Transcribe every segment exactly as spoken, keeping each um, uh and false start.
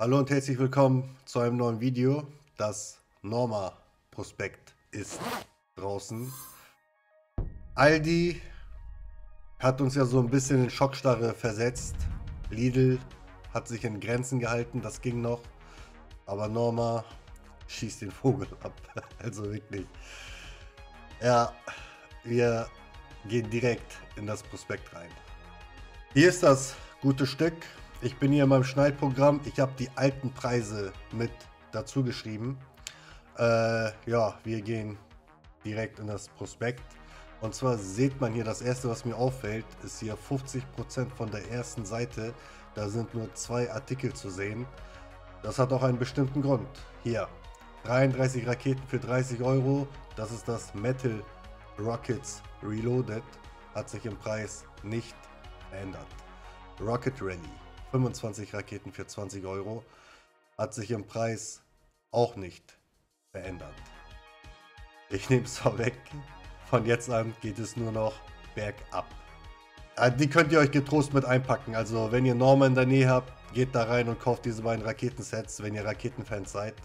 Hallo und herzlich willkommen zu einem neuen Video. Das Norma Prospekt ist draußen. Aldi hat uns ja so ein bisschen in Schockstarre versetzt. Lidl hat sich in Grenzen gehalten, das ging noch. Aber Norma schießt den Vogel ab. Also wirklich. Ja, wir gehen direkt in das Prospekt rein. Hier ist das gute Stück. Ich bin hier in meinem Schneidprogramm. Ich habe die alten Preise mit dazu geschrieben. Äh, ja, wir gehen direkt in das Prospekt. Und zwar sieht man hier, das erste, was mir auffällt, ist hier fünfzig Prozent von der ersten Seite. Da sind nur zwei Artikel zu sehen. Das hat auch einen bestimmten Grund. Hier, dreiunddreißig Raketen für dreißig Euro. Das ist das Metal Rockets Reloaded. Hat sich im Preis nicht verändert. Rocket Ready. fünfundzwanzig Raketen für zwanzig Euro, hat sich im Preis auch nicht verändert. Ich nehme es vorweg, von jetzt an geht es nur noch bergab. Die könnt ihr euch getrost mit einpacken, also wenn ihr Norma in der Nähe habt, geht da rein und kauft diese beiden Raketensets, wenn ihr Raketenfans seid.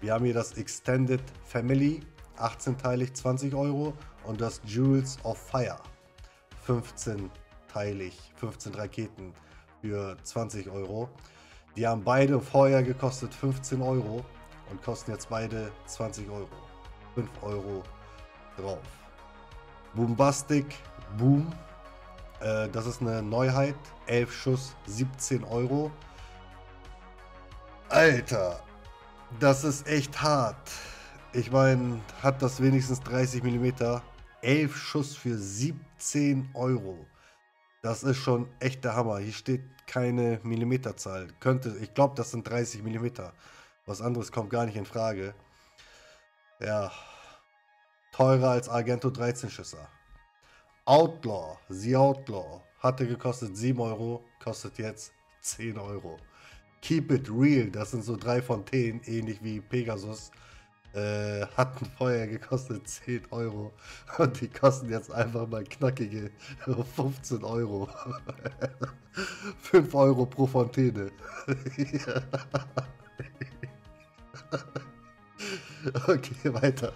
Wir haben hier das Extended Family, achtzehnteilig zwanzig Euro und das Jewels of Fire, fünfzehnteilig, fünfzehn Raketen. Für zwanzig Euro. Die haben beide vorher gekostet fünfzehn Euro und kosten jetzt beide zwanzig Euro. fünf Euro drauf. Boom Bastik Boom. Äh, das ist eine Neuheit. elf Schuss, siebzehn Euro. Alter, das ist echt hart. Ich meine, hat das wenigstens dreißig Millimeter. elf Schuss für siebzehn Euro. Das ist schon echt der Hammer. Hier steht keine Millimeterzahl. Könnte, ich glaube, das sind dreißig Millimeter. Was anderes kommt gar nicht in Frage. Ja. Teurer als Argento dreizehn Schüsser. Outlaw. The Outlaw. Hatte gekostet sieben Euro. Kostet jetzt zehn Euro. Keep it real. Das sind so drei Fontänen. Ähnlich wie Pegasus. Äh, hatten vorher gekostet zehn Euro und die kosten jetzt einfach mal knackige fünfzehn Euro. fünf Euro pro Fontäne. Okay, weiter.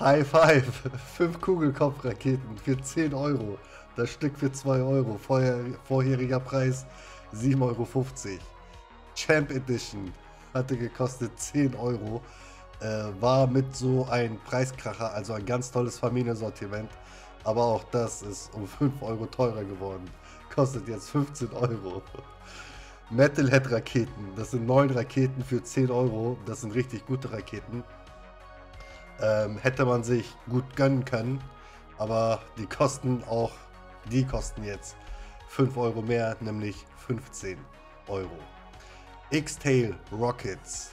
High Five. fünf Kugelkopfraketen für zehn Euro. Das Stück für zwei Euro. Vorher, vorheriger Preis sieben Euro fünfzig. Champ Edition. Hatte gekostet zehn Euro, äh, war mit so ein Preiskracher, also ein ganz tolles Familiensortiment, aber auch das ist um fünf Euro teurer geworden, kostet jetzt fünfzehn Euro. Metalhead Raketen, das sind neun Raketen für zehn Euro, das sind richtig gute Raketen, ähm, hätte man sich gut gönnen können, aber die kosten auch, die kosten jetzt fünf Euro mehr, nämlich fünfzehn Euro. X-Tail Rockets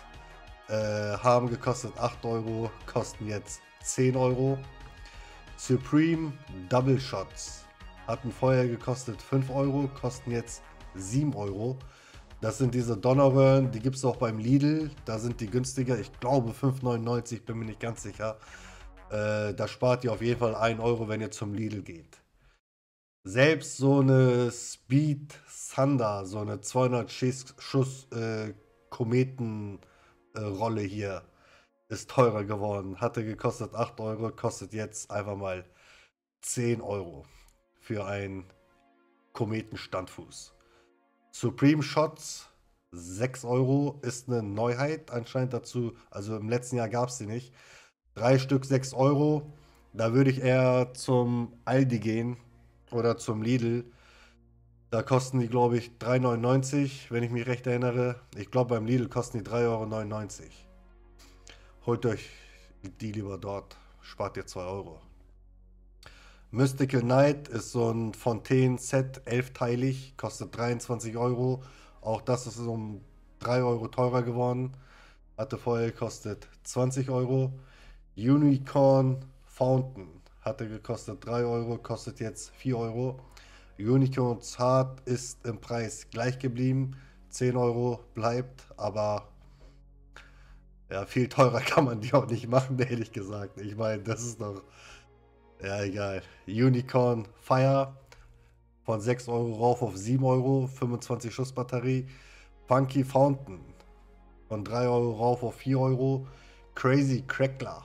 äh, haben gekostet acht Euro, kosten jetzt zehn Euro. Supreme Double Shots hatten vorher gekostet fünf Euro, kosten jetzt sieben Euro. Das sind diese Donnerröhren, die gibt es auch beim Lidl, da sind die günstiger, ich glaube fünf neunundneunzig, bin mir nicht ganz sicher. Äh, da spart ihr auf jeden Fall einen Euro, wenn ihr zum Lidl geht. Selbst so eine Speed Sander, so eine zweihundert Schuss äh, Kometenrolle äh, hier ist teurer geworden. Hatte gekostet acht Euro, kostet jetzt einfach mal zehn Euro für einen Kometenstandfuß. Supreme Shots, sechs Euro, ist eine Neuheit anscheinend dazu. Also im letzten Jahr gab es die nicht. Drei Stück sechs Euro, da würde ich eher zum Aldi gehen. Oder zum Lidl. Da kosten die, glaube ich, drei neunundneunzig, wenn ich mich recht erinnere. Ich glaube, beim Lidl kosten die drei neunundneunzig Euro. Holt euch die lieber dort. Spart ihr zwei Euro. Mystical Night ist so ein Fontänen-Set, elfteilig. Kostet dreiundzwanzig Euro. Auch das ist um drei Euro teurer geworden. Hatte vorher gekostet zwanzig Euro. Unicorn Fountain. Hatte gekostet drei Euro, kostet jetzt vier Euro. Unicorn Zart ist im Preis gleich geblieben. zehn Euro bleibt, aber ja, viel teurer kann man die auch nicht machen, ehrlich gesagt. Ich meine, das ist doch, ja, egal. Unicorn Fire von sechs Euro rauf auf sieben Euro, fünfundzwanzig Schuss Batterie. Funky Fountain von drei Euro rauf auf vier Euro. Crazy Crackler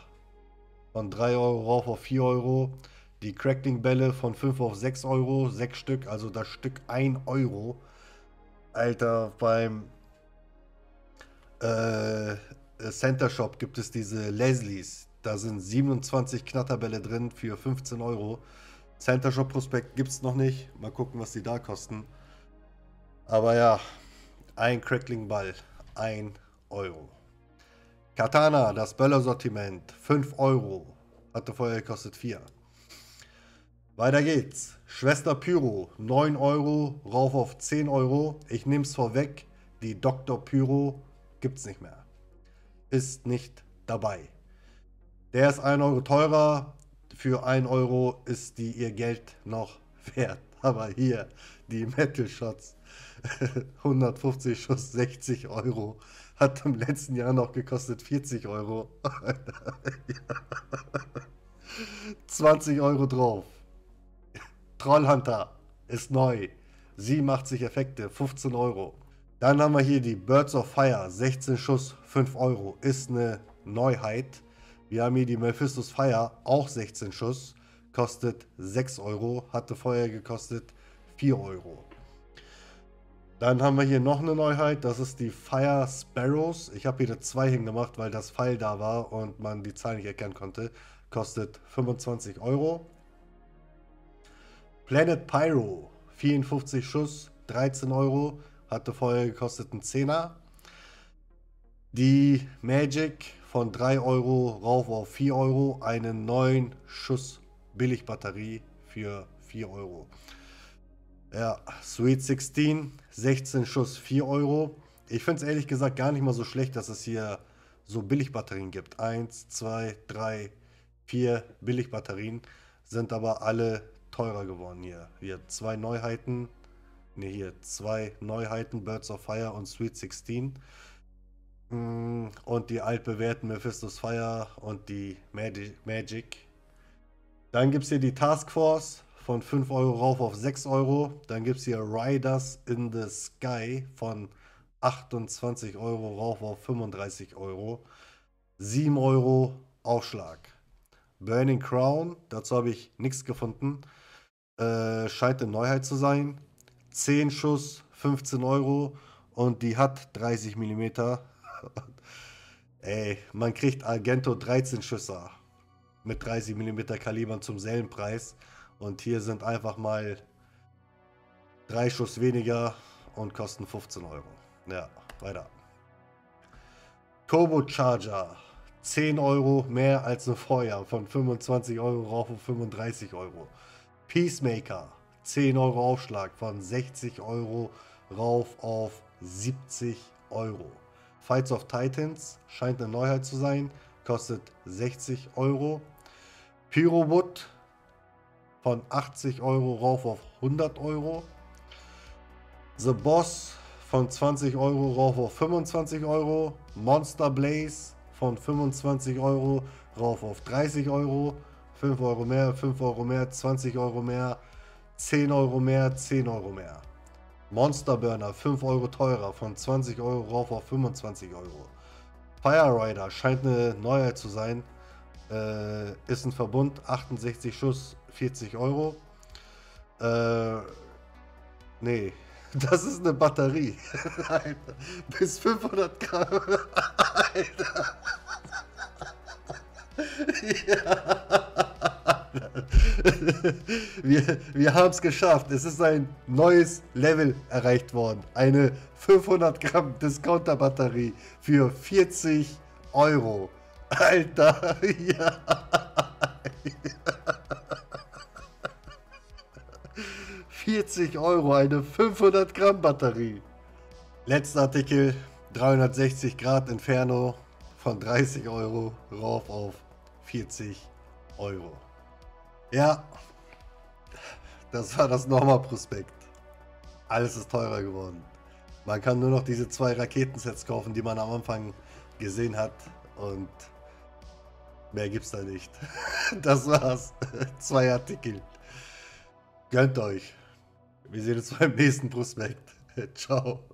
von drei Euro rauf auf vier Euro. Die Crackling Bälle von fünf auf sechs Euro. sechs Stück, also das Stück ein Euro. Alter, beim äh, Center Shop gibt es diese Leslies. Da sind siebenundzwanzig Knatterbälle drin für fünfzehn Euro. Center Shop Prospekt gibt es noch nicht. Mal gucken, was die da kosten. Aber ja, ein Crackling Ball, ein Euro. Katana, das Böllersortiment, fünf Euro. Hatte vorher gekostet vier. Weiter geht's. Schwester Pyro, neun Euro, rauf auf zehn Euro. Ich nehme es vorweg, die Doktor Pyro gibt's nicht mehr. Ist nicht dabei. Der ist ein Euro teurer. Für ein Euro ist die ihr Geld noch wert. Aber hier, die Metal Shots, hundertfünfzig Schuss, sechzig Euro. Hat im letzten Jahr noch gekostet vierzig Euro. zwanzig Euro drauf. Trollhunter ist neu. siebenundachtzig Effekte, fünfzehn Euro. Dann haben wir hier die Birds of Fire, sechzehn Schuss, fünf Euro. Ist eine Neuheit. Wir haben hier die Mephisto's Fire, auch sechzehn Schuss. Kostet sechs Euro, hatte vorher gekostet vier Euro. Dann haben wir hier noch eine Neuheit, das ist die Fire Sparrows. Ich habe hier eine zwei hingemacht, weil das Pfeil da war und man die Zahl nicht erkennen konnte. Kostet fünfundzwanzig Euro. Planet Pyro, vierundfünfzig Schuss, dreizehn Euro, hatte vorher gekostet einen Zehner. Die Magic von drei Euro rauf auf vier Euro, eine neun Schuss Billigbatterie für vier Euro. Ja, Sweet sechzehn, sechzehn Schuss, vier Euro. Ich finde es ehrlich gesagt gar nicht mal so schlecht, dass es hier so Billigbatterien gibt. eins, zwei, drei, vier Billigbatterien, sind aber alle teurer geworden hier. Hier zwei Neuheiten, ne hier zwei Neuheiten, Birds of Fire und Sweet sechzehn. Und die altbewährten Mephisto's Fire und die Magic. Dann gibt es hier die Task Force von fünf Euro rauf auf sechs Euro. Dann gibt es hier Riders in the Sky von achtundzwanzig Euro rauf auf fünfunddreißig Euro. sieben Euro Aufschlag. Burning Crown, dazu habe ich nichts gefunden. Äh, scheint eine Neuheit zu sein. zehn Schuss, fünfzehn Euro und die hat dreißig Millimeter. Ey, man kriegt Argento dreizehn Schüsser mit dreißig Millimeter Kalibern zum selben Preis. Und hier sind einfach mal drei Schuss weniger und kosten fünfzehn Euro. Ja, weiter. Turbo Charger, zehn Euro mehr als ein Vorjahr, von fünfundzwanzig Euro rauf auf fünfunddreißig Euro. Peacemaker, zehn Euro Aufschlag, von sechzig Euro rauf auf siebzig Euro. Fights of Titans, scheint eine Neuheit zu sein, kostet sechzig Euro. Pyrowood von achtzig Euro rauf auf hundert Euro. The Boss von zwanzig Euro rauf auf fünfundzwanzig Euro. Monster Blaze von fünfundzwanzig Euro rauf auf dreißig Euro. fünf Euro mehr, fünf Euro mehr, zwanzig Euro mehr, zehn Euro mehr, zehn Euro mehr. Monster Burner, fünf Euro teurer, von zwanzig Euro rauf auf fünfundzwanzig Euro. Fire Rider, scheint eine Neuheit zu sein, äh, ist ein Verbund, achtundsechzig Schuss, vierzig Euro. Äh, nee, das ist eine Batterie. Alter, bis fünfhundert Gramm. Alter. Ja. Wir, wir haben es geschafft. Es ist ein neues Level erreicht worden. Eine fünfhundert Gramm Discounter-Batterie für vierzig Euro. Alter, ja. vierzig Euro, eine fünfhundert Gramm Batterie. Letzter Artikel, dreihundertsechzig Grad Inferno von dreißig Euro rauf auf vierzig Euro. Ja, das war das Norma-Prospekt. Alles ist teurer geworden. Man kann nur noch diese zwei Raketensets kaufen, die man am Anfang gesehen hat. Und mehr gibt's da nicht. Das war's. Zwei Artikel. Gönnt euch. Wir sehen uns beim nächsten Prospekt. Ciao.